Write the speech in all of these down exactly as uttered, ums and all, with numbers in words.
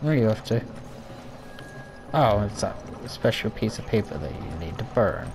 What do you have to? Oh, it's that special piece of paper that you need to burn.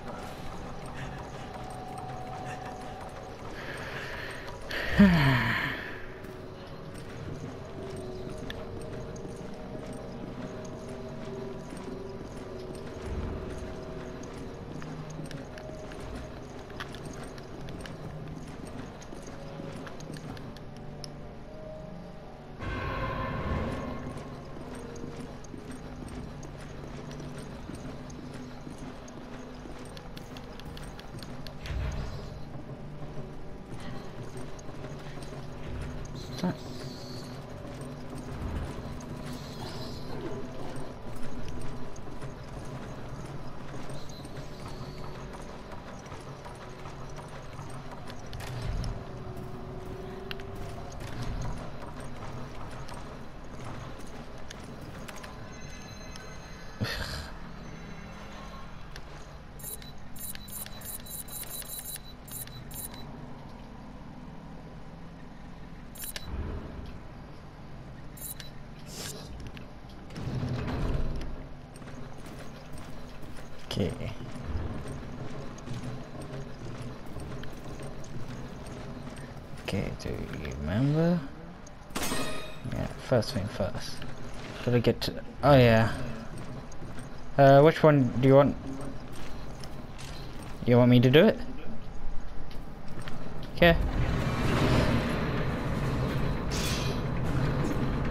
Okay. Okay, do you remember? Yeah, first thing first. Gotta get to... oh yeah. Uh, which one do you want? You want me to do it? Okay.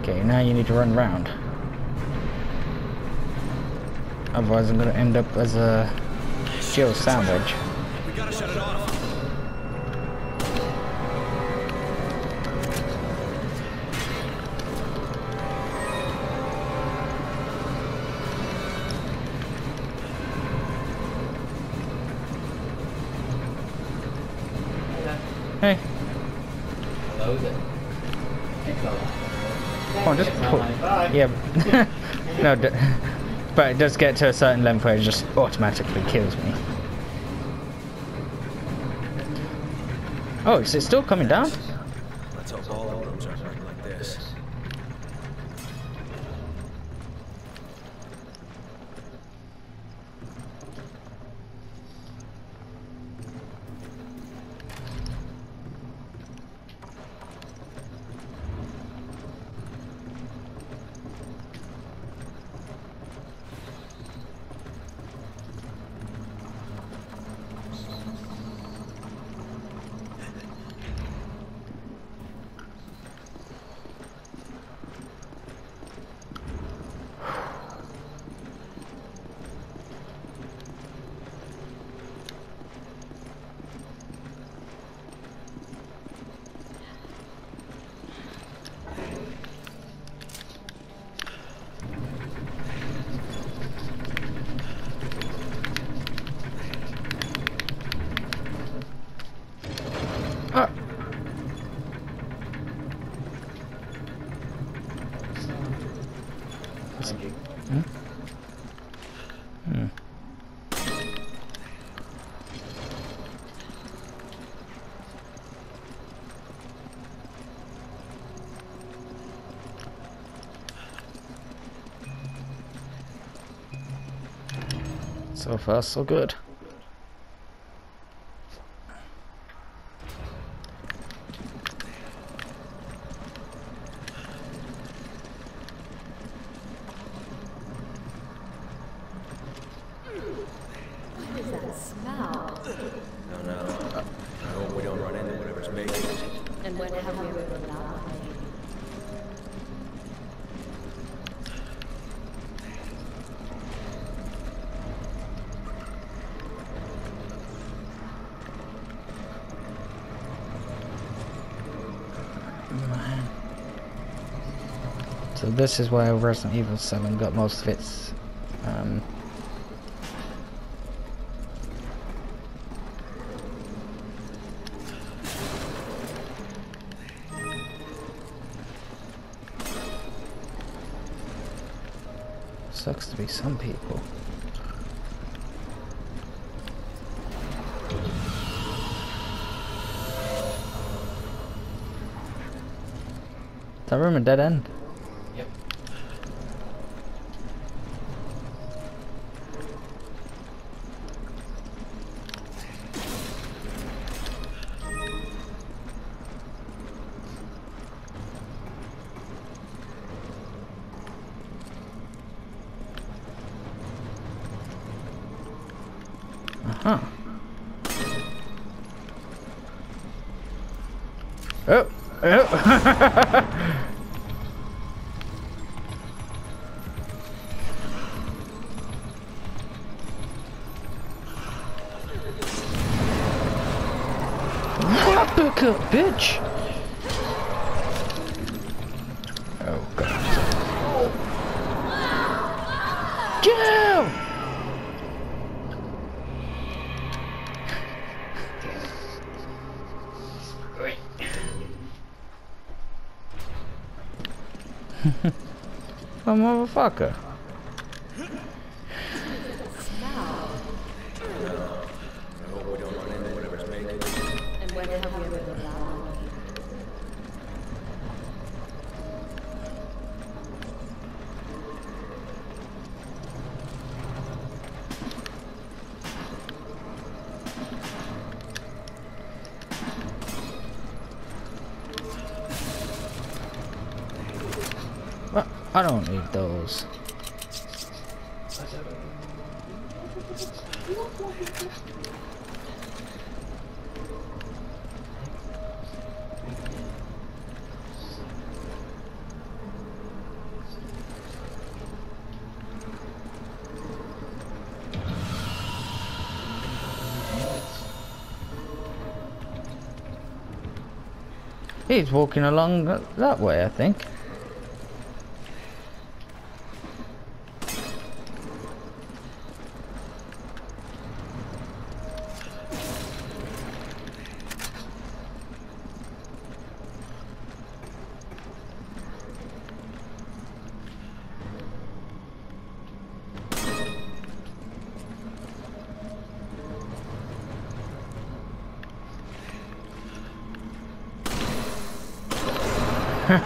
Okay, now you need to run round. Otherwise, I'm gonna end up as a Jill sandwich. We gotta shut it off. Hey. Hello there. Come on, just pull. Yeah. No. D But it does get to a certain length where it just automatically kills me. Oh, is it still coming down? Let's hope all of them start running like this. So far, so good. So this is where Resident Evil seven got most of its um, sucks to be some people. Is that room a dead end? Yep. Oh! Oh! Motherfucker, bitch! Oh, God. Get out! A motherfucker. I don't need those. He's walking along that way, I think.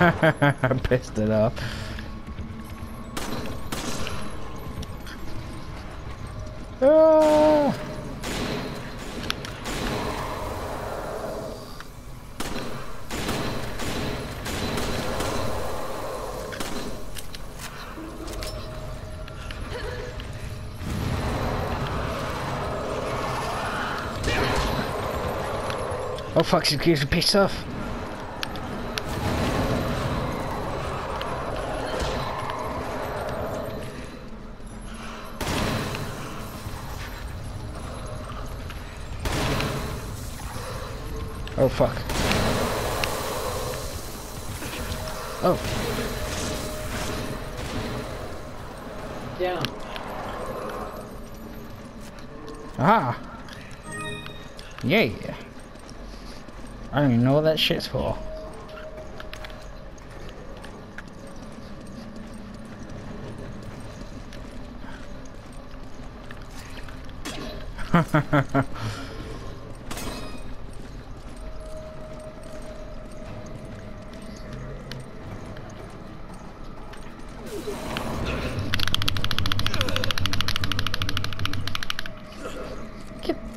I pissed it off. Ah! Oh fuck, she gives a piss off. Oh fuck. Oh. Down. Ah. Yeah. I don't even know what that shit's for.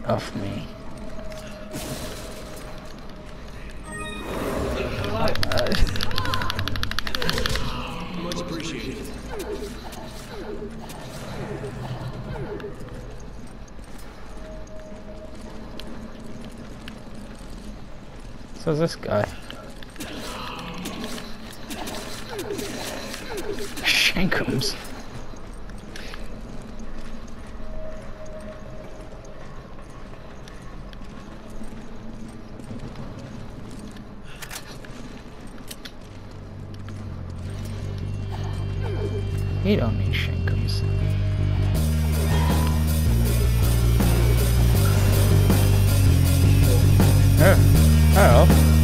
Off me. Much appreciated. So this guy. Shankums. You don't need shankums. Oh. Oh.